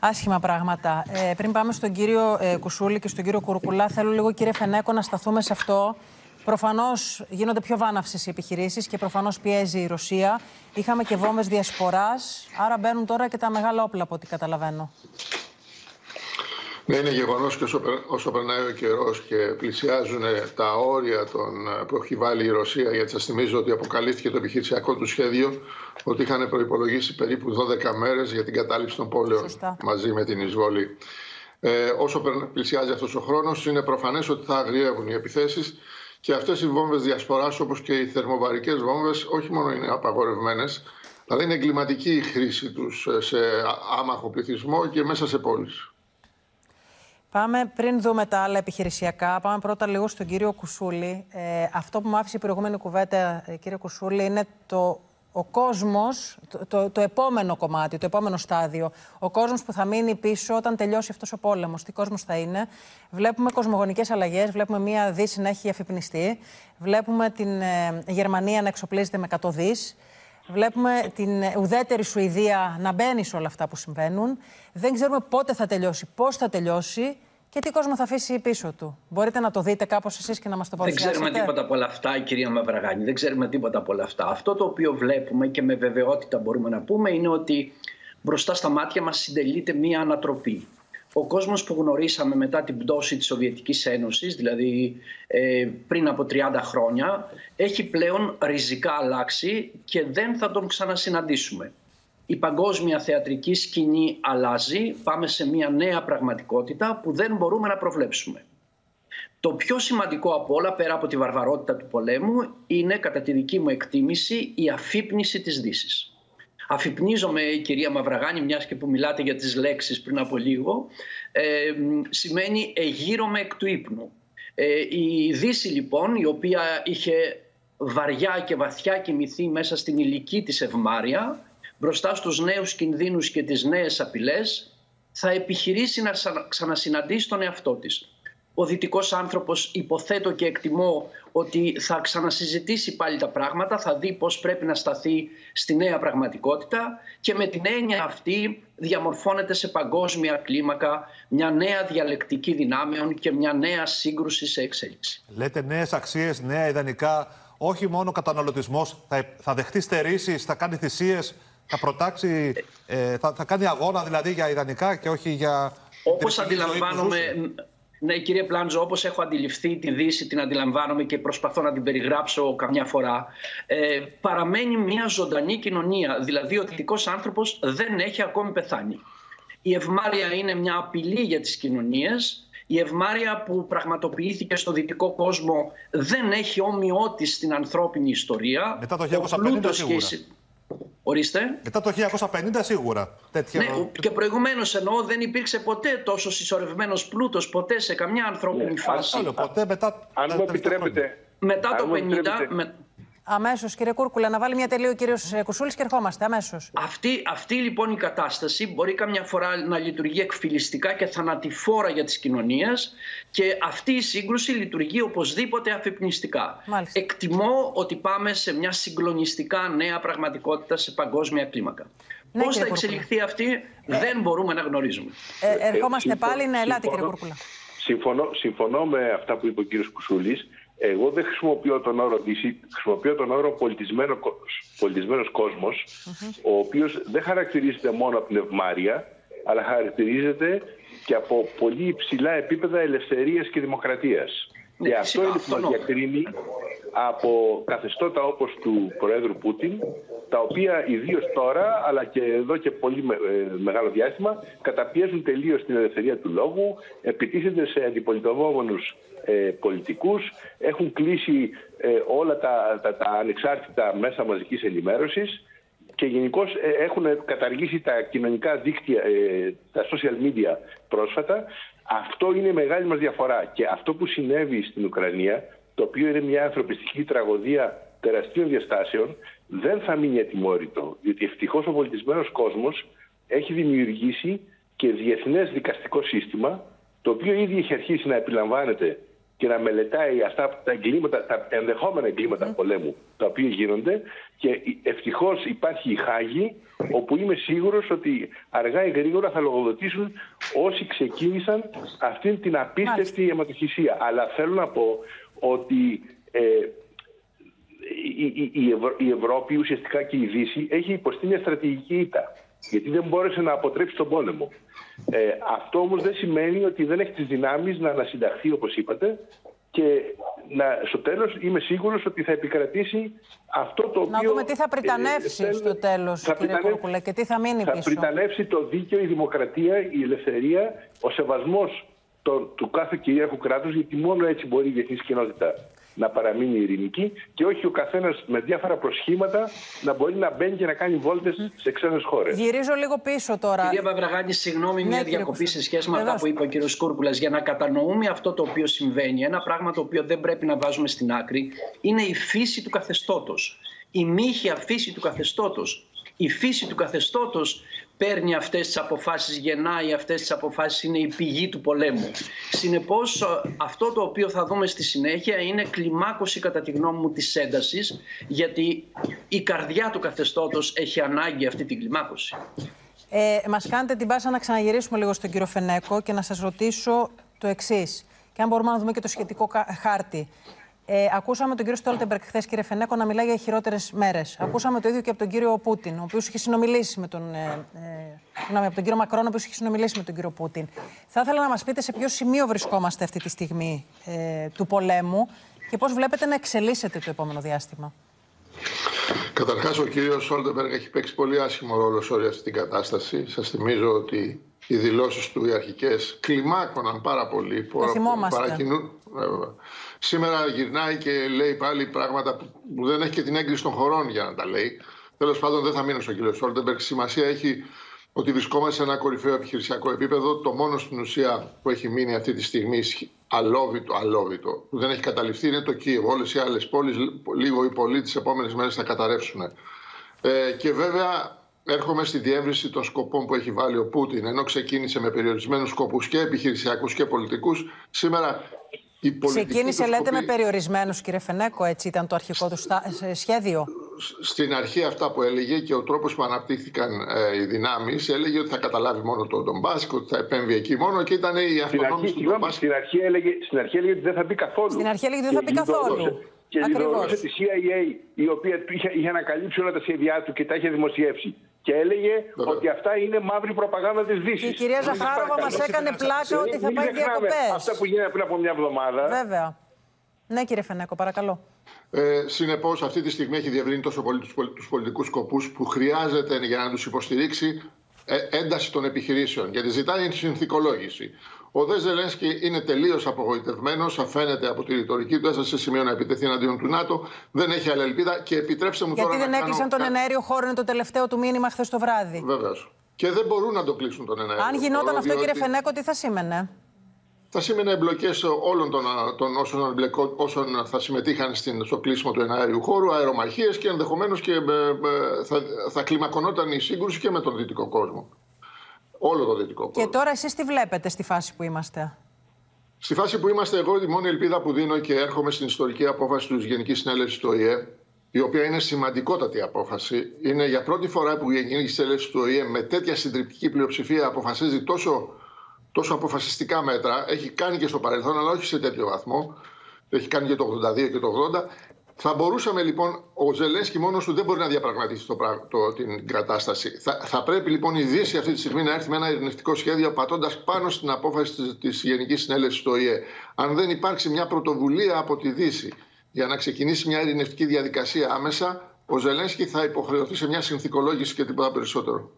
Άσχημα πράγματα. Πριν πάμε στον κύριο Κουσούλη και στον κύριο Κουρκουλά, θέλω λίγο, κύριε Φενέκο, να σταθούμε σε αυτό. Προφανώς γίνονται πιο βάναυσες οι επιχειρήσεις και προφανώς πιέζει η Ρωσία. Είχαμε και βόμβες διασποράς, άρα μπαίνουν τώρα και τα μεγάλα όπλα, από ό,τι καταλαβαίνω. Ναι, είναι γεγονός και όσο περνάει ο καιρός και πλησιάζουν τα όρια που έχει βάλει η Ρωσία, γιατί σας θυμίζω ότι αποκαλύφθηκε το επιχειρησιακό του σχέδιο ότι είχαν προϋπολογίσει περίπου 12 μέρες για την κατάληψη των πόλεων. Φωστά. Μαζί με την εισβολή. Όσο πλησιάζει αυτός ο χρόνος, είναι προφανές ότι θα αγριεύουν οι επιθέσεις. Και αυτές οι βόμβες διασποράς, όπως και οι θερμοβαρικές βόμβες, όχι μόνο είναι απαγορευμένες, αλλά είναι εγκληματική η χρήση τους σε άμαχο πληθυσμό και μέσα σε πόλεις. Πάμε, πριν δούμε τα άλλα επιχειρησιακά, πάμε πρώτα λίγο στον κύριο Κουσούλη. Αυτό που μου άφησε η προηγούμενη κουβέντα, κύριε Κουσούλη, είναι ο κόσμος, το επόμενο κομμάτι, το επόμενο στάδιο. Ο κόσμος που θα μείνει πίσω όταν τελειώσει αυτός ο πόλεμος. Τι κόσμος θα είναι. Βλέπουμε κοσμογονικές αλλαγές. Βλέπουμε μία Δύση να έχει αφυπνιστεί. Βλέπουμε την Γερμανία να εξοπλίζεται με 100 δις. Βλέπουμε την ουδέτερη Σουηδία να μπαίνει σε όλα αυτά που συμβαίνουν. Δεν ξέρουμε πότε θα τελειώσει, πώς θα τελειώσει και τι κόσμο θα αφήσει πίσω του. Μπορείτε να το δείτε κάπως εσείς και να μας το παρουσιάσετε. Δεν ξέρουμε τίποτα από όλα αυτά, κυρία Μαβραγάνη. Δεν ξέρουμε τίποτα από όλα αυτά. Αυτό το οποίο βλέπουμε και με βεβαιότητα μπορούμε να πούμε είναι ότι μπροστά στα μάτια μας συντελείται μία ανατροπή. Ο κόσμος που γνωρίσαμε μετά την πτώση της Σοβιετικής Ένωσης, δηλαδή πριν από 30 χρόνια, έχει πλέον ριζικά αλλάξει και δεν θα τον ξανασυναντήσουμε. Η παγκόσμια θεατρική σκηνή αλλάζει, πάμε σε μια νέα πραγματικότητα που δεν μπορούμε να προβλέψουμε. Το πιο σημαντικό από όλα, πέρα από τη βαρβαρότητα του πολέμου, είναι, κατά τη δική μου εκτίμηση, η αφύπνιση της Δύσης. Αφυπνίζομαι, κυρία Μαβραγάνη, μιας και που μιλάτε για τις λέξεις πριν από λίγο, σημαίνει εγείρομαι εκ του ύπνου. Η Δύση, λοιπόν, η οποία είχε βαριά και βαθιά κοιμηθεί μέσα στην ηλική της ευμάρεια, μπροστά στους νέους κινδύνους και τις νέες απειλές, θα επιχειρήσει να ξανασυναντήσει τον εαυτό της. Ο δυτικός άνθρωπος, υποθέτω και εκτιμώ, ότι θα ξανασυζητήσει πάλι τα πράγματα, θα δει πώς πρέπει να σταθεί στη νέα πραγματικότητα και με την έννοια αυτή διαμορφώνεται σε παγκόσμια κλίμακα μια νέα διαλεκτική δυνάμεων και μια νέα σύγκρουση σε εξέλιξη. Λέτε νέες αξίες, νέα ιδανικά, όχι μόνο καταναλωτισμός, θα δεχτεί στερήσεις, θα κάνει θυσίες, θα προτάξει, θα κάνει αγώνα δηλαδή για ιδανικά και όχι για... Όπως αντιλαμβάνομαι... Ναι, κύριε Πλάντζο, όπως έχω αντιληφθεί τη Δύση, την αντιλαμβάνομαι και προσπαθώ να την περιγράψω καμιά φορά. Παραμένει μια ζωντανή κοινωνία, δηλαδή ο δυτικός άνθρωπος δεν έχει ακόμη πεθάνει. Η ευμάρεια είναι μια απειλή για τις κοινωνίες. Η ευμάρεια που πραγματοποιήθηκε στο δυτικό κόσμο δεν έχει ομοιότη στην ανθρώπινη ιστορία. Μετά το 1950 σίγουρα. Ορίστε. Μετά το 1950 σίγουρα. Τέτοια... Ναι, και προηγουμένως εννοώ δεν υπήρξε ποτέ τόσο συσσωρευμένος πλούτος, ποτέ σε καμιά ανθρώπινη φάση. Ποτέ μετά... Αν μου επιτρέπετε. Μετά το 1950... Αμέσως, κύριε Κούρκουλα, να βάλει μια τελεία ο κύριος Κουσούλης και ερχόμαστε αμέσως. Αυτή λοιπόν η κατάσταση μπορεί καμιά φορά να λειτουργεί εκφυλιστικά και θανατηφόρα για τις κοινωνίες και αυτή η σύγκρουση λειτουργεί οπωσδήποτε αφυπνιστικά. Μάλιστα. Εκτιμώ ότι πάμε σε μια συγκλονιστικά νέα πραγματικότητα σε παγκόσμια κλίμακα. Ναι, πώς θα εξελιχθεί αυτή δεν μπορούμε να γνωρίζουμε. Ερχόμαστε πάλι. Ναι, ελάτε κύριε Κούρκουλα. Συμφωνώ με αυτά που είπε ο κύριος Κουσούλης. Εγώ δεν χρησιμοποιώ τον όρο Δύση, χρησιμοποιώ τον όρο πολιτισμένος κόσμος, ο οποίος δεν χαρακτηρίζεται μόνο από την ευμάρεια, αλλά χαρακτηρίζεται και από πολύ υψηλά επίπεδα ελευθερίας και δημοκρατίας. Ναι, και αυτό είναι που μας διακρίνει από καθεστώτα όπως του Προέδρου Πούτιν, τα οποία ιδίως τώρα, αλλά και εδώ και πολύ μεγάλο διάστημα, καταπιέζουν τελείως την ελευθερία του λόγου, επιτίθενται σε αντιπολιτευόμενους πολιτικούς, έχουν κλείσει όλα τα ανεξάρτητα μέσα μαζικής ενημέρωσης και γενικώς έχουν καταργήσει τα κοινωνικά δίκτυα, τα social media πρόσφατα. Αυτό είναι η μεγάλη μας διαφορά και αυτό που συνέβη στην Ουκρανία, το οποίο είναι μια ανθρωπιστική τραγωδία τεραστίων διαστάσεων, δεν θα μείνει ατιμόρυτο, διότι ευτυχώς ο πολιτισμένος κόσμος έχει δημιουργήσει και διεθνές δικαστικό σύστημα, το οποίο ήδη έχει αρχίσει να επιλαμβάνεται και να μελετάει αυτά τα εγκλήματα, τα ενδεχόμενα εγκλήματα πολέμου τα οποία γίνονται, και ευτυχώς υπάρχει η Χάγη, όπου είμαι σίγουρος ότι αργά ή γρήγορα θα λογοδοτήσουν όσοι ξεκίνησαν αυτήν την απίστευτη αιματοχυσία. Αλλά θέλω να πω ότι η Ευρώπη, ουσιαστικά και η Δύση, έχει υποστεί μια στρατηγική ήττα, γιατί δεν μπόρεσε να αποτρέψει τον πόλεμο. Αυτό όμως δεν σημαίνει ότι δεν έχει τις δυνάμεις να ανασυνταχθεί, όπως είπατε, και στο τέλος είμαι σίγουρος ότι θα επικρατήσει αυτό το οποίο... Να δούμε τι θα πριτανεύσει στο τέλος, κύριε Κουρκουλά, και τι θα μείνει πίσω. Θα πριτανεύσει το δίκαιο, η δημοκρατία, η ελευθερία, ο σεβασμός του κάθε κυρίαρχου κράτους, γιατί μόνο έτσι μπορεί η διεθνής κοινότητα να παραμείνει ειρηνική και όχι ο καθένας με διάφορα προσχήματα να μπορεί να μπαίνει και να κάνει βόλτες σε ξένες χώρες. Γυρίζω λίγο πίσω τώρα. Κυρία Μαβραγάνη, συγγνώμη, μια διακοπή σε σχέση με αυτά που είπε ο κύριος Κούρκουλας. Για να κατανοούμε αυτό το οποίο συμβαίνει, ένα πράγμα το οποίο δεν πρέπει να βάζουμε στην άκρη, είναι η φύση του καθεστώτος. Η μύχια φύση του καθεστώτος. Η φύση του καθεστώτος παίρνει αυτές τις αποφάσεις, γεννάει αυτές τις αποφάσεις, είναι η πηγή του πολέμου. Συνεπώς, αυτό το οποίο θα δούμε στη συνέχεια είναι κλιμάκωση, κατά τη γνώμη μου, της έντασης, γιατί η καρδιά του καθεστώτος έχει ανάγκη αυτή την κλιμάκωση. Μας κάνετε την πάσα να ξαναγυρίσουμε λίγο στον κύριο Φενέκο και να σας ρωτήσω το εξής, και αν μπορούμε να δούμε και το σχετικό χάρτη. Ακούσαμε τον κύριο Στόλτεμπεργκ χθες, κύριε Φενέκο, να μιλάει για χειρότερες μέρες. Ακούσαμε το ίδιο και από τον κύριο Πούτιν, ο οποίος είχε συνομιλήσει με τον. Από τον κύριο Μακρόν, ο οποίος είχε συνομιλήσει με τον κύριο Πούτιν. Θα ήθελα να μας πείτε σε ποιο σημείο βρισκόμαστε αυτή τη στιγμή του πολέμου και πώς βλέπετε να εξελίσσεται το επόμενο διάστημα. Καταρχάς, ο κύριος Στόλτεμπεργκ έχει παίξει πολύ άσχημο ρόλο σε όλη αυτή την κατάσταση. Σας θυμίζω ότι οι δηλώσεις του, οι αρχικές, κλιμάκωναν πάρα πολύ. Σήμερα γυρνάει και λέει πάλι πράγματα που δεν έχει και την έγκριση των χωρών για να τα λέει. Τέλος πάντων, δεν θα μείνω στον κύριο Στόλτεμπεργκ. Σημασία έχει ότι βρισκόμαστε σε ένα κορυφαίο επιχειρησιακό επίπεδο. Το μόνο στην ουσία που έχει μείνει αυτή τη στιγμή αλόβητο, που δεν έχει καταληφθεί, είναι το Κίεβο. Όλες οι άλλες πόλεις, λίγο ή πολύ, τις επόμενες μέρες θα καταρρεύσουν. Και βέβαια, έρχομαι στη διεύρυνση των σκοπών που έχει βάλει ο Πούτιν. Ενώ ξεκίνησε με περιορισμένους σκοπούς και επιχειρησιακούς και πολιτικούς, σήμερα. Ξεκίνησε, λέτε, με περιορισμένους, κύριε Φενέκο, έτσι ήταν το αρχικό του σχέδιο. Στην αρχή αυτά που έλεγε και ο τρόπος που αναπτύχθηκαν οι δυνάμεις, έλεγε ότι θα καταλάβει μόνο τον Ντομπάσκο, ότι θα επέμβει εκεί μόνο, και ήταν η αυτονόμηση του Ντομπάσκο. Στην αρχή έλεγε ότι δεν θα μπει καθόλου. Στην αρχή έλεγε ότι δεν θα μπει καθόλου. Και λιδωρούσε τη CIA, η οποία είχε ανακαλύψει όλα τα σχέδιά του και τα είχε δημοσιεύσει. Και έλεγε ότι αυτά είναι μαύρη προπαγάνδα της Δύσης. Η κυρία Ζαχάροβα μας έκανε πλάκα ότι θα πάει διακοπές. Αυτά που γίνανε πριν από μια εβδομάδα. Βέβαια. Ναι, κύριε Φενέκο, παρακαλώ. Συνεπώς, αυτή τη στιγμή έχει διευρύνει τόσο πολύ τους πολιτικούς σκοπούς που χρειάζεται για να τους υποστηρίξει ένταση των επιχειρήσεων. Γιατί ζητάει συνθηκολόγηση. Ο δε Ζελένσκι είναι τελείως απογοητευμένος. Αφαίνεται από τη ρητορική του, έστασε σε σημείο να επιτεθεί εναντίον του ΝΑΤΟ. Δεν έχει άλλη ελπίδα. Και επιτρέψτε μου τώρα. Γιατί δεν έκλεισαν τον εναέριο χώρο, είναι το τελευταίο του μήνυμα χθες το βράδυ. Βεβαίως. Και δεν μπορούν να το κλείσουν τον εναέριο χώρο. Αν γινόταν χώρο, αυτό, κύριε Φενέκο, τι θα σήμαινε? Θα σήμαινε εμπλοκές όλων των όσων θα συμμετείχαν στο κλείσιμο του εναέριου χώρου, αερομαχίες, και ενδεχομένως και θα κλιμακωνόταν η σύγκρουση και με τον δυτικό κόσμο. Όλο το δυτικό κόσμο. Και τώρα εσείς τι βλέπετε στη φάση που είμαστε? Στη φάση που είμαστε, εγώ η μόνη ελπίδα που δίνω, και έρχομαι στην ιστορική απόφαση της Γενικής Συνέλευσης του ΟΗΕ, η οποία είναι σημαντικότατη απόφαση. Είναι για πρώτη φορά που η Γενική Συνέλευση του ΟΗΕ με τέτοια συντριπτική πλειοψηφία αποφασίζει τόσο αποφασιστικά μέτρα. Έχει κάνει και στο παρελθόν, αλλά όχι σε τέτοιο βαθμό. Έχει κάνει και το 82 και το 80. Θα μπορούσαμε λοιπόν, ο Ζελένσκι μόνος του δεν μπορεί να διαπραγματίσει την κατάσταση. Θα πρέπει λοιπόν η Δύση αυτή τη στιγμή να έρθει με ένα ειρηνευτικό σχέδιο, πατώντας πάνω στην απόφαση της Γενικής Συνέλευσης του ΟΗΕ. Αν δεν υπάρξει μια πρωτοβουλία από τη Δύση για να ξεκινήσει μια ειρηνευτική διαδικασία άμεσα, ο Ζελένσκι θα υποχρεωθεί σε μια συνθηκολόγηση και τίποτα περισσότερο.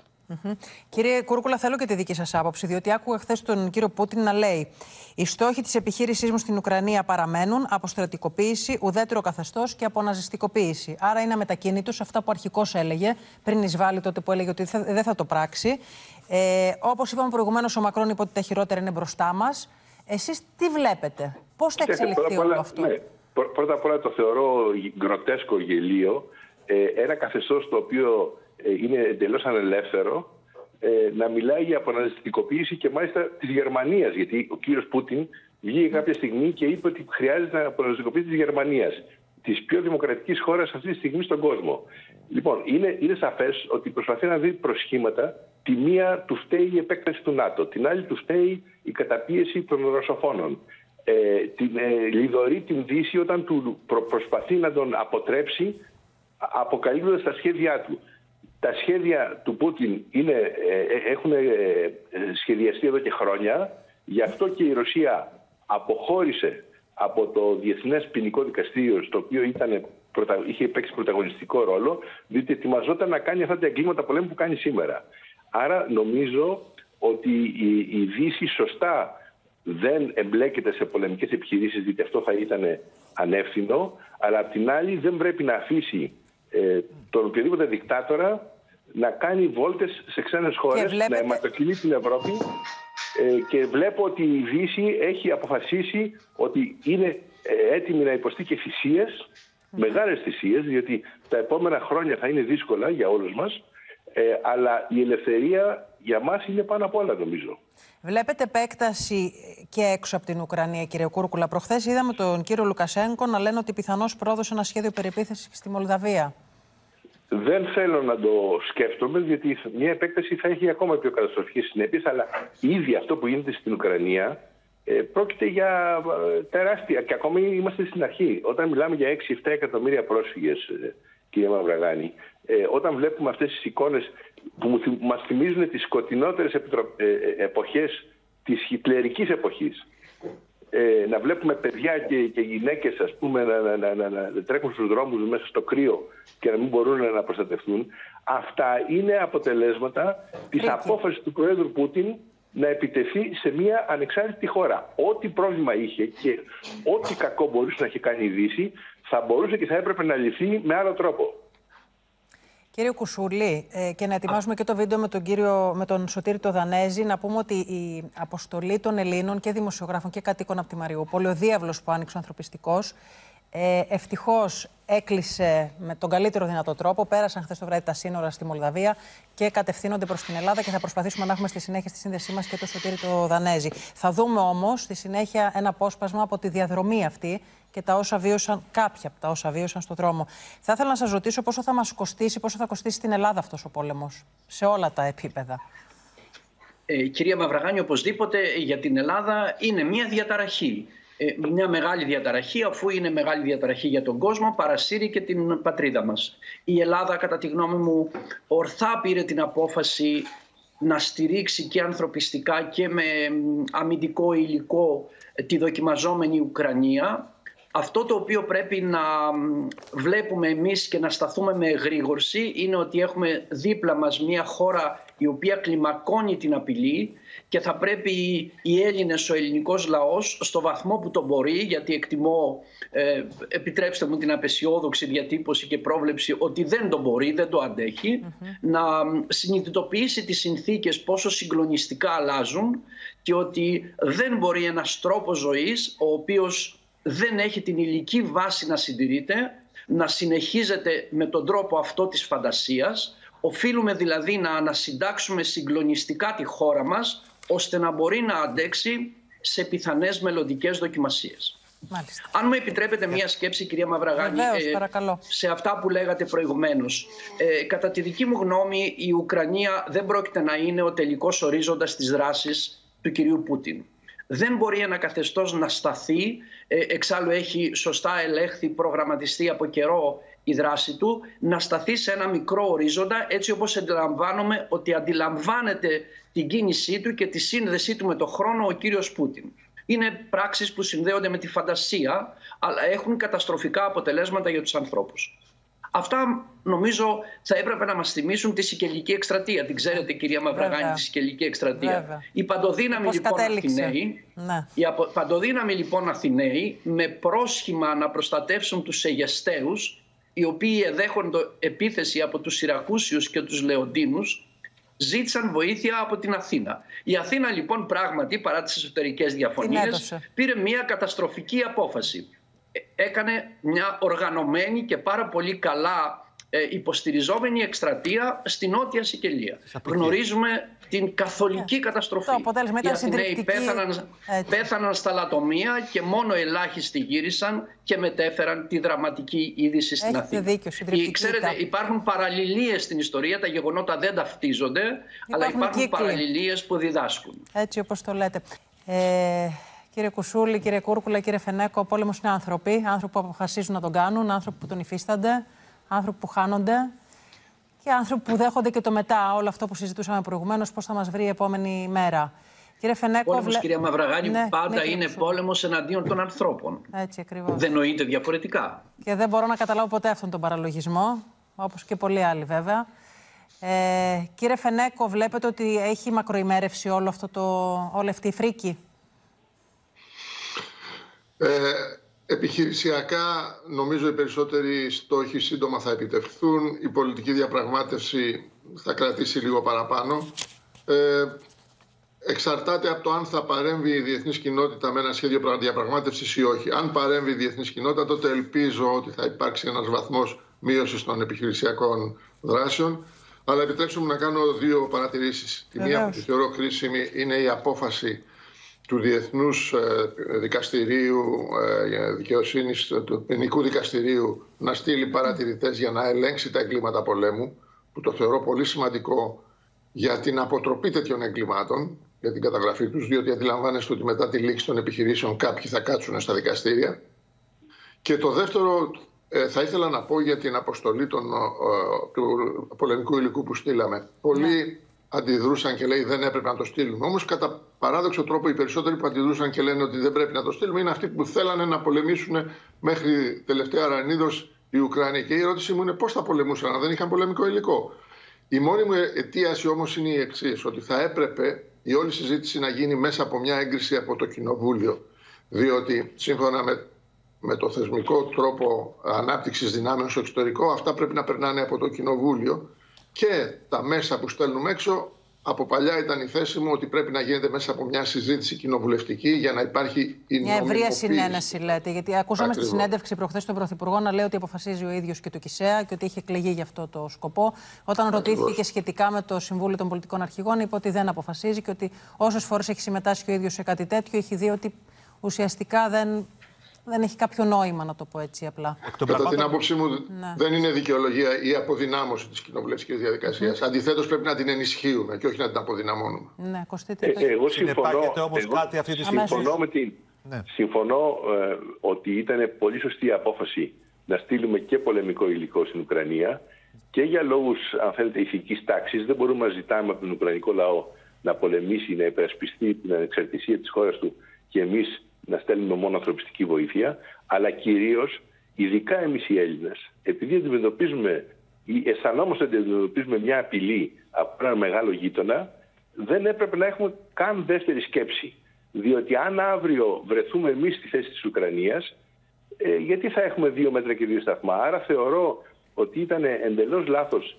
Κύριε Κούρκουλα, θέλω και τη δική σας άποψη, διότι άκουγα χθες τον κύριο Πούτιν να λέει: οι στόχοι της επιχείρησής μου στην Ουκρανία παραμένουν αποστρατικοποίηση, ουδέτερο καθεστώς και αποναζιστικοποίηση. Άρα είναι αμετακίνητος, αυτά που αρχικώς έλεγε πριν εισβάλλει, τότε που έλεγε ότι δεν θα το πράξει. Όπως είπαμε προηγουμένως, ο Μακρόν είπε ότι τα χειρότερα είναι μπροστά μας. Εσείς τι βλέπετε, πώς θα εξελιχθεί όλο αυτό? Πρώτα απ' όλα, το θεωρώ γκροτέσκο, γελίο. Ένα καθεστώς το οποίο είναι εντελώς ανελεύθερο, να μιλάει για αποναζιστικοποίηση και μάλιστα της Γερμανίας. Γιατί ο κύριος Πούτιν βγήκε κάποια στιγμή και είπε ότι χρειάζεται να αποναζιστικοποιήσει της Γερμανίας, της πιο δημοκρατικής χώρας αυτή τη στιγμή στον κόσμο. Λοιπόν, είναι σαφές ότι προσπαθεί να δει προσχήματα. Τη μία του φταίει η επέκταση του ΝΑΤΟ, την άλλη του φταίει η καταπίεση των ρωσοφώνων. Λιδωρεί την Δύση όταν του προσπαθεί να τον αποτρέψει, αποκαλύπτοντας τα σχέδιά του. Τα σχέδια του Πούτιν έχουν σχεδιαστεί εδώ και χρόνια. Γι' αυτό και η Ρωσία αποχώρησε από το Διεθνές Ποινικό Δικαστήριο, στο οποίο είχε παίξει πρωταγωνιστικό ρόλο, διότι ετοιμαζόταν να κάνει αυτά τα εγκλήματα πολέμου που κάνει σήμερα. Άρα νομίζω ότι η Δύση σωστά δεν εμπλέκεται σε πολεμικές επιχειρήσεις, διότι αυτό θα ήταν ανεύθυνο, αλλά απ' την άλλη δεν πρέπει να αφήσει τον οποιοδήποτε δικτάτορα να κάνει βόλτες σε ξένες χώρες, να αιματοκυλεί την Ευρώπη. Και βλέπω ότι η Δύση έχει αποφασίσει ότι είναι έτοιμη να υποστεί και θυσίες, μεγάλες θυσίες, διότι τα επόμενα χρόνια θα είναι δύσκολα για όλους μας, αλλά η ελευθερία για μας είναι πάνω απ' όλα, νομίζω. Βλέπετε επέκταση και έξω από την Ουκρανία, κύριε Κούρκουλα. Προχθές είδαμε τον κύριο Λουκασένκο να λένε ότι πιθανώς πρόδωσε ένα σχέδιο περιεπίθεσης στη Μολδαβία. Δεν θέλω να το σκέφτομαι, γιατί μια επέκταση θα έχει ακόμα πιο καταστροφικές συνέπειες, αλλά ήδη αυτό που γίνεται στην Ουκρανία πρόκειται για τεράστια, και ακόμη είμαστε στην αρχή. Όταν μιλάμε για 6-7 εκατομμύρια πρόσφυγες, κύριε Μαβραγάνη, όταν βλέπουμε αυτές τις εικόνες που μας θυμίζουν τις σκοτεινότερες εποχές της χιτλερικής εποχής, να βλέπουμε παιδιά και γυναίκες, ας πούμε, να τρέχουν στους δρόμους μέσα στο κρύο και να μην μπορούν να προστατευτούν. Αυτά είναι αποτελέσματα της απόφασης του Προέδρου Πούτιν να επιτεθεί σε μια ανεξάρτητη χώρα. Ό,τι πρόβλημα είχε και ό,τι κακό μπορούσε να έχει κάνει η Δύση, θα μπορούσε και θα έπρεπε να λυθεί με άλλο τρόπο. Κύριε Κουσούλη, και να ετοιμάσουμε και το βίντεο με τον Σωτήρη το Δανέζη, να πούμε ότι η αποστολή των Ελλήνων και δημοσιογράφων και κατοίκων από τη Μαριούπολη, ο διάβλος που άνοιξε ο ανθρωπιστικός, ευτυχώς έκλεισε με τον καλύτερο δυνατό τρόπο. Πέρασαν χθες το βράδυ τα σύνορα στη Μολδαβία και κατευθύνονται προς την Ελλάδα, και θα προσπαθήσουμε να έχουμε στη συνέχεια στη σύνδεσή μας και το Σωτήρη το Δανέζη. Θα δούμε όμως στη συνέχεια ένα απόσπασμα από τη διαδρομή αυτή και τα όσα βίωσαν, κάποια από τα όσα βίωσαν στον δρόμο. Θα ήθελα να σας ρωτήσω πόσο θα μας κοστίσει, πόσο θα κοστίσει την Ελλάδα αυτός ο πόλεμος, σε όλα τα επίπεδα. Κυρία Μαβραγάνη, οπωσδήποτε για την Ελλάδα είναι μια διαταραχή. Μια μεγάλη διαταραχή, αφού είναι μεγάλη διαταραχή για τον κόσμο, παρασύρει και την πατρίδα μας. Η Ελλάδα, κατά τη γνώμη μου, ορθά πήρε την απόφαση να στηρίξει και ανθρωπιστικά και με αμυντικό υλικό τη δοκιμαζόμενη Ουκρανία. Αυτό το οποίο πρέπει να βλέπουμε εμείς και να σταθούμε με εγρήγορση είναι ότι έχουμε δίπλα μας μια χώρα η οποία κλιμακώνει την απειλή, και θα πρέπει οι Έλληνες, ο ελληνικός λαός, στο βαθμό που το μπορεί, γιατί εκτιμώ, επιτρέψτε μου την απεσιόδοξη διατύπωση και πρόβλεψη, ότι δεν το μπορεί, δεν το αντέχει, να συνειδητοποιήσει τις συνθήκες πόσο συγκλονιστικά αλλάζουν και ότι δεν μπορεί ένας τρόπος ζωής, ο οποίος δεν έχει την υλική βάση να συντηρείται, να συνεχίζεται με τον τρόπο αυτό της φαντασίας. Οφείλουμε δηλαδή να ανασυντάξουμε συγκλονιστικά τη χώρα μας, ώστε να μπορεί να αντέξει σε πιθανές μελλοντικές δοκιμασίες. Μάλιστα. Αν μου επιτρέπετε μία σκέψη, κυρία Μαβραγάνη, σε αυτά που λέγατε προηγουμένως. Κατά τη δική μου γνώμη, η Ουκρανία δεν πρόκειται να είναι ο τελικός ορίζοντας της δράσης του κυρίου Πούτιν. Δεν μπορεί ένα καθεστώς να σταθεί, εξάλλου έχει σωστά ελέγχθη, προγραμματιστεί από καιρό η δράση του, να σταθεί σε ένα μικρό ορίζοντα, έτσι όπως αντιλαμβάνομαι ότι αντιλαμβάνεται την κίνησή του και τη σύνδεσή του με το χρόνο ο κύριος Πούτιν. Είναι πράξεις που συνδέονται με τη φαντασία, αλλά έχουν καταστροφικά αποτελέσματα για τους ανθρώπους. Αυτά νομίζω θα έπρεπε να μας θυμίσουν τη Σικελική Εκστρατεία. Την ξέρετε, κυρία Μαβραγάνη, τη Σικελική Εκστρατεία. Οι παντοδύναμοι, λοιπόν Αθηναίοι, με πρόσχημα να προστατεύσουν τους Αιγεσταίους, οι οποίοι εδέχονται επίθεση από τους Σιρακούσιους και τους Λεοντίνους, ζήτησαν βοήθεια από την Αθήνα. Η Αθήνα λοιπόν πράγματι, παρά τις εσωτερικές διαφωνίες, πήρε μια καταστροφική απόφαση. Έκανε μια οργανωμένη και πάρα πολύ καλά υποστηριζόμενη εκστρατεία στην Νότια Σικελία. Γνωρίζουμε την καθολική καταστροφή. Το αποτέλεσμα ήταν συντριπτική. Πέθαναν στα λατομεία και μόνο ελάχιστοι γύρισαν και μετέφεραν τη δραματική είδηση στην Αθήνα. Δίκιο, ξέρετε, υπάρχουν παραλληλίες στην ιστορία, τα γεγονότα δεν ταυτίζονται, αλλά υπάρχουν παραλληλίες που διδάσκουν. Έτσι όπως το λέτε. Κύριε Κουσούλη, κύριε Κούρκουλα, κύριε Φενέκο, ο πόλεμος είναι άνθρωποι. Άνθρωποι που αποφασίζουν να τον κάνουν, άνθρωποι που τον υφίστανται, άνθρωποι που χάνονται και άνθρωποι που δέχονται και το μετά. Όλο αυτό που συζητούσαμε προηγουμένως, πώς θα μας βρει η επόμενη μέρα. Κύριε Φενέκο, πόλεμος, κυρία Μαβραγάνη, ναι, πάντα είναι πόλεμος εναντίον των ανθρώπων. Έτσι ακριβώς. Δεν νοείται διαφορετικά. Και δεν μπορώ να καταλάβω ποτέ αυτόν τον παραλογισμό, όπως και πολλοί άλλοι βέβαια. Κύριε Φενέκο, βλέπετε ότι έχει μακροημέρευση όλη αυτή η φρίκη. Επιχειρησιακά νομίζω οι περισσότεροι στόχοι σύντομα θα επιτευχθούν. Η πολιτική διαπραγμάτευση θα κρατήσει λίγο παραπάνω. Εξαρτάται από το αν θα παρέμβει η διεθνής κοινότητα με ένα σχέδιο διαπραγμάτευσης ή όχι. Αν παρέμβει η διεθνής κοινότητα, τότε ελπίζω ότι θα υπάρξει ένας βαθμός μείωσης των επιχειρησιακών δράσεων. Αλλά επιτρέψτε μου να κάνω δύο παρατηρήσεις. Τη μία που τη θεωρώ χρήσιμη είναι η απόφαση του Διεθνούς Δικαστηρίου Δικαιοσύνης, του Ποινικού Δικαστηρίου, να στείλει παρατηρητές για να ελέγξει τα εγκλήματα πολέμου, που το θεωρώ πολύ σημαντικό για την αποτροπή τέτοιων εγκλημάτων, για την καταγραφή τους, διότι αντιλαμβάνεστε ότι μετά τη λήξη των επιχειρήσεων κάποιοι θα κάτσουν στα δικαστήρια. Και το δεύτερο θα ήθελα να πω για την αποστολή του πολεμικού υλικού που στείλαμε. Πολλοί αντιδρούσαν και λέει δεν έπρεπε να το στείλουμε. Όμως κατά παράδοξο τρόπο οι περισσότεροι που αντιδρούσαν και λένε ότι δεν πρέπει να το στείλουμε είναι αυτοί που θέλανε να πολεμήσουν μέχρι τελευταία ρανίδος οι Ουκρανοί. Και η ερώτησή μου είναι πώς θα πολεμούσαν αν δεν είχαν πολεμικό υλικό. Η μόνη μου αιτίαση όμως είναι η εξής, ότι θα έπρεπε η όλη συζήτηση να γίνει μέσα από μια έγκριση από το Κοινοβούλιο. Διότι σύμφωνα με το θεσμικό τρόπο ανάπτυξης δυνάμεων στο εξωτερικό, αυτά πρέπει να περνάνε από το Κοινοβούλιο. Και τα μέσα που στέλνουμε έξω, από παλιά ήταν η θέση μου ότι πρέπει να γίνεται μέσα από μια συζήτηση κοινοβουλευτική για να υπάρχει η νομιμοποίηση. Μια ευρεία συνένεση, λέτε. Γιατί ακούσαμε στη συνέντευξη προχθές τον Πρωθυπουργό να λέει ότι αποφασίζει ο ίδιος και το ΚΙΣΕΑ και ότι είχε εκλεγεί γι' αυτό το σκοπό. Όταν ρωτήθηκε και σχετικά με το Συμβούλιο των Πολιτικών Αρχηγών, είπε ότι δεν αποφασίζει και ότι όσες φορές έχει συμμετάσχει ο ίδιος σε κάτι τέτοιο, έχει δει ότι ουσιαστικά δεν έχει κάποιο νόημα, να το πω έτσι απλά. Κατά την άποψή μου, δεν είναι δικαιολογία η αποδυνάμωση της κοινοβουλευτικής διαδικασίας. Αντιθέτως, πρέπει να την ενισχύουμε και όχι να την αποδυναμώνουμε. Ναι, εγώ συμφωνώ, ότι ήταν πολύ σωστή η απόφαση να στείλουμε και πολεμικό υλικό στην Ουκρανία και για λόγους, αν θέλετε, ηθικής τάξης. Δεν μπορούμε να ζητάμε από τον Ουκρανικό λαό να πολεμήσει, να υπερασπιστεί την ανεξαρτησία της χώρας του και εμείς να στέλνουμε μόνο ανθρωπιστική βοήθεια, αλλά κυρίως, ειδικά εμείς οι Έλληνες, επειδή αντιμετωπίζουμε ή αισθανόμαστε ότι αντιμετωπίζουμε μια απειλή από έναν μεγάλο γείτονα, δεν έπρεπε να έχουμε καν δεύτερη σκέψη. Διότι αν αύριο βρεθούμε εμείς στη θέση της Ουκρανίας, γιατί θα έχουμε δύο μέτρα και δύο σταθμά. Άρα θεωρώ ότι ήταν εντελώς λάθος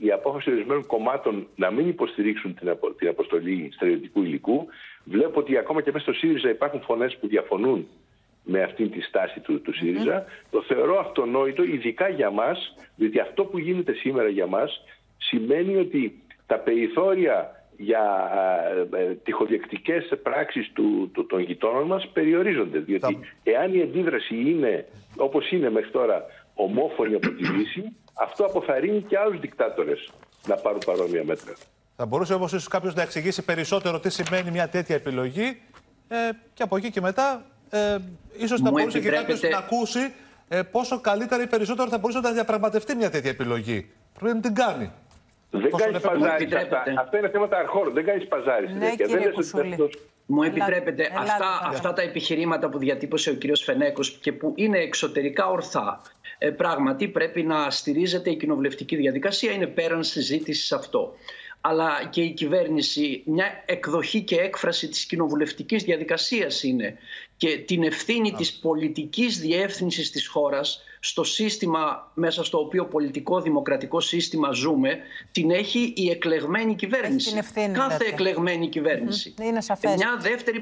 η απόφαση ορισμένων κομμάτων να μην υποστηρίξουν την αποστολή στρατιωτικού υλικού. Βλέπω ότι ακόμα και μέσα στο ΣΥΡΙΖΑ υπάρχουν φωνές που διαφωνούν με αυτή τη στάση του ΣΥΡΙΖΑ. Το θεωρώ αυτονόητο, ειδικά για μας, διότι αυτό που γίνεται σήμερα για μας σημαίνει ότι τα περιθώρια για τυχοδιεκτικές πράξεις των γειτόνων μας περιορίζονται. Διότι εάν η αντίδραση είναι όπως είναι μέχρι τώρα, ομόφωνη από τη Δύση, αυτό αποθαρρύνει και άλλους δικτάτορες να πάρουν παρόμοια μέτρα. Θα μπορούσε όμως ίσως κάποιος να εξηγήσει περισσότερο τι σημαίνει μια τέτοια επιλογή και από εκεί και μετά ίσως να μπορούσε και κάποιος να ακούσει πόσο καλύτερα ή περισσότερο θα μπορούσε να διαπραγματευτεί μια τέτοια επιλογή. Πρέπει να την κάνει. Δεν κάνεις παζάρι. Αυτά είναι θέματα αρχών. Δεν κάνεις παζάρι. Μου επιτρέπετε, αυτά τα επιχειρήματα που διατύπωσε ο κύριος Φενέκος και που είναι εξωτερικά ορθά, πράγματι πρέπει να στηρίζεται η κοινοβουλευτική διαδικασία, είναι πέραν συζήτησης αυτό. Αλλά και η κυβέρνηση, μια εκδοχή και έκφραση της κοινοβουλευτικής διαδικασίας είναι. και την ευθύνη της πολιτικής διεύθυνσης της χώρας στο σύστημα μέσα στο οποίο πολιτικό-δημοκρατικό σύστημα ζούμε, την έχει η εκλεγμένη κυβέρνηση. Κάθε εκλεγμένη κυβέρνηση. Είναι σαφές. Μια δεύτερη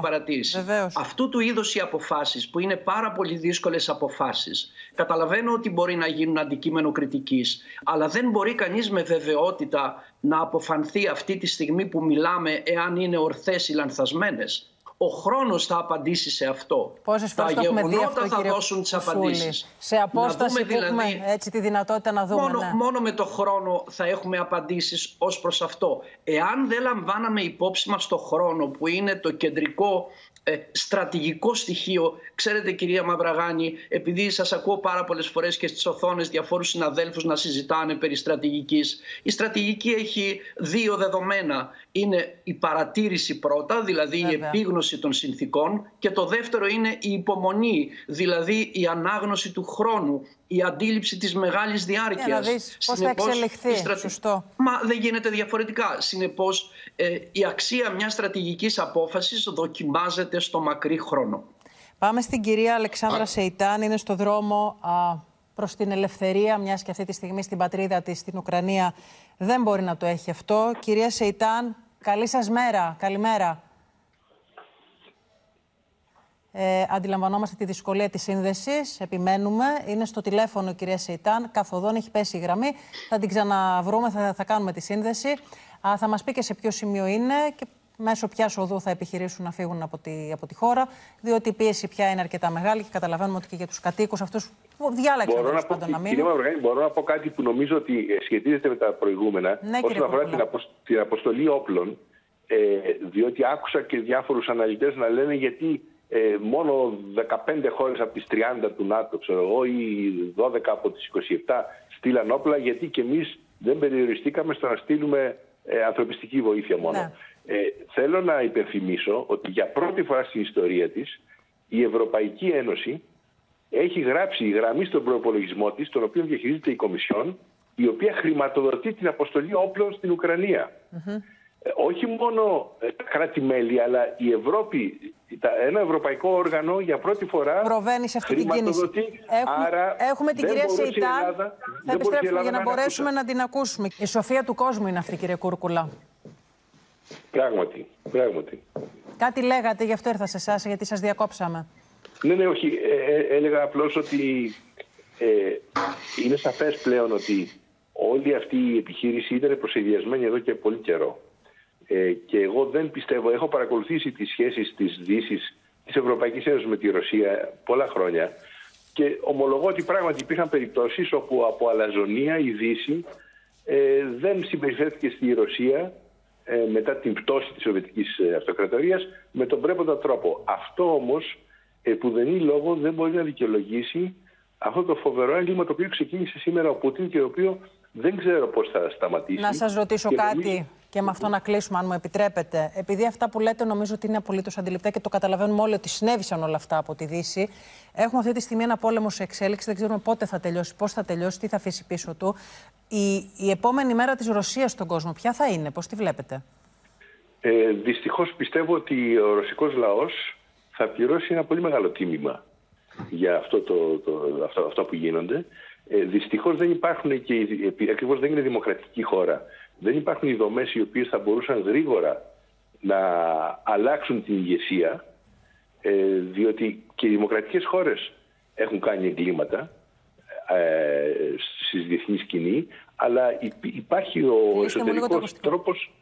παρατήρηση. Βεβαίως. Αυτού του είδους οι αποφάσεις, που είναι πάρα πολύ δύσκολες αποφάσεις, καταλαβαίνω ότι μπορεί να γίνουν αντικείμενο κριτικής, αλλά δεν μπορεί κανείς με βεβαιότητα να αποφανθεί αυτή τη στιγμή που μιλάμε εάν είναι ορθές ή λανθασμένες. Ο χρόνος θα απαντήσει σε αυτό. Τα γεγονότα θα δώσουν τις απαντήσεις. Σε απόσταση που δηλαδή, έχουμε έτσι τη δυνατότητα να δούμε. Μόνο με το χρόνο θα έχουμε απαντήσεις ως προς αυτό. Εάν δεν λαμβάναμε υπόψη μας το χρόνο που είναι το κεντρικό στρατηγικό στοιχείο. Ξέρετε, κυρία Μαβραγάνη, επειδή σας ακούω πάρα πολλές φορές και στις οθόνες διαφόρους συναδέλφους να συζητάνε περί στρατηγικής, η στρατηγική έχει δύο δεδομένα. Είναι η παρατήρηση πρώτα, δηλαδή η επίγνωση των συνθήκων, και το δεύτερο είναι η υπομονή, δηλαδή η ανάγνωση του χρόνου, η αντίληψη της μεγάλης διάρκειας. Για να δεις πώς θα εξελιχθεί, σωστό. Μα δεν γίνεται διαφορετικά. Συνεπώς, η αξία μιας στρατηγικής απόφασης δοκιμάζεται στο μακρύ χρόνο. Πάμε στην κυρία Αλεξάνδρα Σεϊτάν. Είναι στο δρόμο προς την ελευθερία, μιας και αυτή τη στιγμή στην πατρίδα της, στην Ουκρανία, δεν μπορεί να το έχει αυτό. Κυρία Σεϊτάν, καλή σας μέρα. Καλημέρα. Αντιλαμβανόμαστε τη δυσκολία της σύνδεσης, επιμένουμε. Είναι στο τηλέφωνο η κυρία Σεϊτάν, καθοδόν έχει πέσει η γραμμή. Θα την ξαναβρούμε, θα κάνουμε τη σύνδεση. Θα μας πει και σε ποιο σημείο είναι και μέσω ποιας οδού θα επιχειρήσουν να φύγουν από τη χώρα, διότι η πίεση πια είναι αρκετά μεγάλη και καταλαβαίνουμε ότι και για τους κατοίκους αυτούς διάλεξαν πάντων να μείνουν. Κύριε Μαβραγάνη, μπορώ να πω κάτι που νομίζω ότι σχετίζεται με τα προηγούμενα, ναι, όσον αφορά την αποστολή όπλων, διότι άκουσα και διάφορους αναλυτές να λένε γιατί μόνο 15 χώρες από τις 30 του ΝΑΤΟ, ξέρω εγώ, ή 12 από τις 27 στείλαν όπλα, γιατί και εμείς δεν περιοριστήκαμε στο να στείλουμε ανθρωπιστική βοήθεια μόνο. Ναι. Θέλω να υπενθυμίσω ότι για πρώτη φορά στην ιστορία της η Ευρωπαϊκή Ένωση έχει γράψει η γραμμή στον προϋπολογισμό της, τον οποίο διαχειρίζεται η Κομισιόν, η οποία χρηματοδοτεί την αποστολή όπλων στην Ουκρανία. Όχι μόνο κράτη-μέλη, αλλά η Ευρώπη, ένα ευρωπαϊκό όργανο για πρώτη φορά προβαίνει σε αυτή την κίνηση. Έχουμε την κυρία Σεϊτάν. Θα επιστρέψουμε για να μπορέσουμε να την ακούσουμε. Η σοφία του κόσμου είναι αυτή, κύριε Κουρκουλά. Πράγματι. Κάτι λέγατε, γι' αυτό ήρθα σε εσάς, γιατί σας διακόψαμε. Ναι, όχι. Έλεγα απλώς ότι είναι σαφές πλέον ότι όλη αυτή η επιχείρηση ήταν προσεδιασμένη εδώ και πολύ καιρό. Και εγώ δεν πιστεύω, έχω παρακολουθήσει τις σχέσεις της Δύσης, της Ευρωπαϊκής Ένωσης με τη Ρωσία πολλά χρόνια και ομολογώ ότι πράγματι υπήρχαν περιπτώσεις όπου από αλαζονία η Δύση δεν συμπεριφέρθηκε στη Ρωσία μετά την πτώση της Σοβιετικής Αυτοκρατορίας με τον πρέποντα τρόπο. Αυτό όμως που δεν είναι λόγο δεν μπορεί να δικαιολογήσει αυτό το φοβερό έγκλημα το οποίο ξεκίνησε σήμερα ο Πούτιν και το οποίο δεν ξέρω πώς θα σταματήσει. Να σας ρωτήσω κάτι. Και με αυτό να κλείσουμε, αν μου επιτρέπετε. Επειδή αυτά που λέτε νομίζω ότι είναι απολύτως αντιληπτά και το καταλαβαίνουμε όλοι ότι συνέβησαν όλα αυτά από τη Δύση. Έχουμε αυτή τη στιγμή ένα πόλεμο σε εξέλιξη, δεν ξέρουμε πότε θα τελειώσει, πώς θα τελειώσει, τι θα αφήσει πίσω του. Η επόμενη μέρα της Ρωσίας στον κόσμο, ποια θα είναι, πώς τη βλέπετε? Δυστυχώς πιστεύω ότι ο ρωσικός λαός θα πληρώσει ένα πολύ μεγάλο τίμημα για αυτά που γίνονται. Δυστυχώς δεν υπάρχουν και ακριβώς δεν είναι δημοκρατική χώρα. Δεν υπάρχουν οι δομές οι οποίες θα μπορούσαν γρήγορα να αλλάξουν την ηγεσία, διότι και οι δημοκρατικές χώρες έχουν κάνει εγκλήματα στις διεθνείς σκηνή, αλλά υπάρχει ο εσωτερικός τρόπος,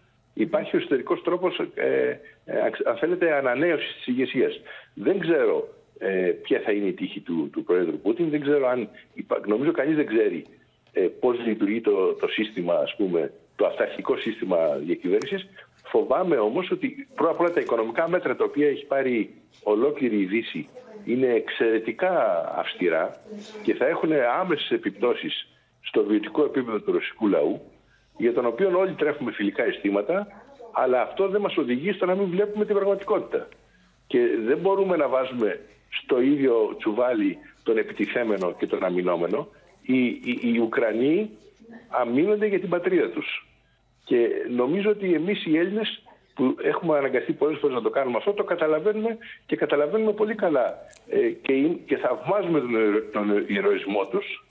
αν θέλετε, ανανέωσης της ηγεσίας. Δεν ξέρω ποια θα είναι η τύχη του Πρόεδρου Πούτιν, δεν ξέρω αν νομίζω κανείς δεν ξέρει πώς λειτουργεί το σύστημα, ας πούμε, το αυταρχικό σύστημα διακυβέρνησης. Φοβάμαι όμως ότι πρώτα απ' όλα τα οικονομικά μέτρα τα οποία έχει πάρει ολόκληρη η Δύση είναι εξαιρετικά αυστηρά και θα έχουν άμεσες επιπτώσεις στο βιωτικό επίπεδο του ρωσικού λαού, για τον οποίο όλοι τρέφουμε φιλικά αισθήματα, αλλά αυτό δεν μας οδηγεί στο να μην βλέπουμε την πραγματικότητα. Και δεν μπορούμε να βάζουμε στο ίδιο τσουβάλι τον επιτιθέμενο και τον αμυνόμενο. Οι Ουκρανοί αμήνονται για την πατρίδα τους. Και νομίζω ότι εμείς οι Έλληνες που έχουμε αναγκαστεί πολλές φορές να το κάνουμε αυτό, το καταλαβαίνουμε και καταλαβαίνουμε πολύ καλά και θαυμάζουμε τον ηρωισμό τους,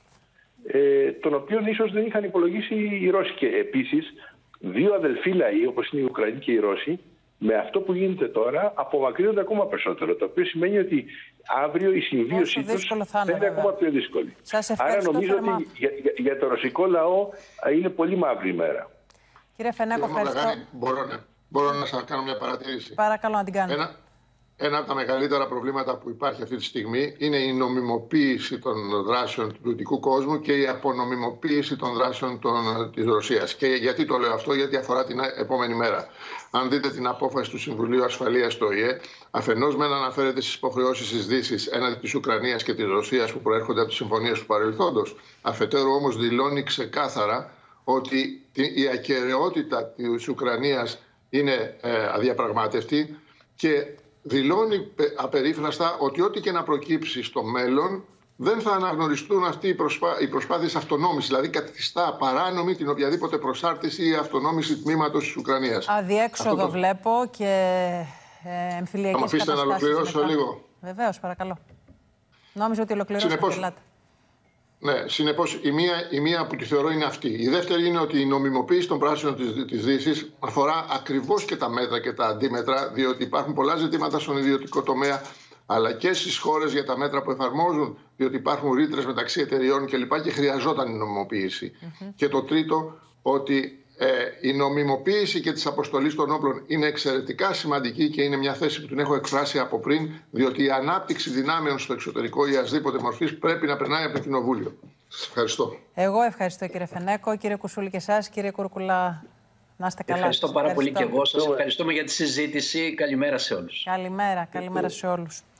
τον οποίον ίσως δεν είχαν υπολογίσει οι Ρώσοι. Και επίσης, δύο αδελφοί λαοί, όπως είναι οι Ουκρανοί και οι Ρώσοι, με αυτό που γίνεται τώρα απομακρύνονται ακόμα περισσότερο. Το οποίο σημαίνει ότι αύριο η συμβίωσή τους θα είναι ακόμα πιο δύσκολη. Άρα νομίζω ότι για το ρωσικό λαό είναι πολύ μαύρη ημέρα. Κύριε Φενέκο, ευχαριστώ. Μπορώ να σας κάνω μια παρατήρηση. Παρακαλώ να την κάνω. Ένα από τα μεγαλύτερα προβλήματα που υπάρχει αυτή τη στιγμή είναι η νομιμοποίηση των δράσεων του δυτικού κόσμου και η απονομιμοποίηση των δράσεων της Ρωσίας. Και γιατί το λέω αυτό, γιατί αφορά την επόμενη μέρα. Αν δείτε την απόφαση του Συμβουλίου Ασφαλείας του ΟΗΕ, αφενός μεν αναφέρεται στις υποχρεώσεις της Δύσης έναντι της Ουκρανίας και της Ρωσίας που προέρχονται από τις συμφωνίες του παρελθόντος. Αφετέρου όμως δηλώνει ξεκάθαρα ότι η ακεραιότητα της Ουκρανίας είναι αδιαπραγμάτευτη και δηλώνει απερίφραστα ότι ό,τι και να προκύψει στο μέλλον δεν θα αναγνωριστούν αυτοί οι προσπάθειες αυτονόμησης, δηλαδή καθιστά παράνομη την οποιαδήποτε προσάρτηση ή αυτονόμηση τμήματος της Ουκρανίας. Αδιέξοδο βλέπω και εμφυλιακές καταστάσεις. Θα μου αφήσετε να ολοκληρώσω λίγο. Βεβαίως, παρακαλώ. Νόμιζα ότι ολοκληρώσατε. Ναι, συνεπώς η μία που τη θεωρώ είναι αυτή. Η δεύτερη είναι ότι η νομιμοποίηση των πράσινων της Δύσης αφορά ακριβώς και τα μέτρα και τα αντίμετρα, διότι υπάρχουν πολλά ζητήματα στον ιδιωτικό τομέα, αλλά και στις χώρες για τα μέτρα που εφαρμόζουν, διότι υπάρχουν ρήτρες μεταξύ εταιριών κλπ. Και χρειαζόταν η νομιμοποίηση. Και το τρίτο, ότι η νομιμοποίηση και της αποστολής των όπλων είναι εξαιρετικά σημαντική και είναι μια θέση που την έχω εκφράσει από πριν, διότι η ανάπτυξη δυνάμεων στο εξωτερικό ή ασδήποτε μορφής πρέπει να περνάει από το Κοινοβούλιο. Σας ευχαριστώ. Εγώ ευχαριστώ κύριε Φενέκο, κύριε Κουσούλη και εσάς, κύριε Κουρκουλά. Να είστε καλά. Ευχαριστώ πάρα πολύ και εγώ. Σας ευχαριστούμε για τη συζήτηση. Καλημέρα σε όλους. Καλημέρα σε όλους.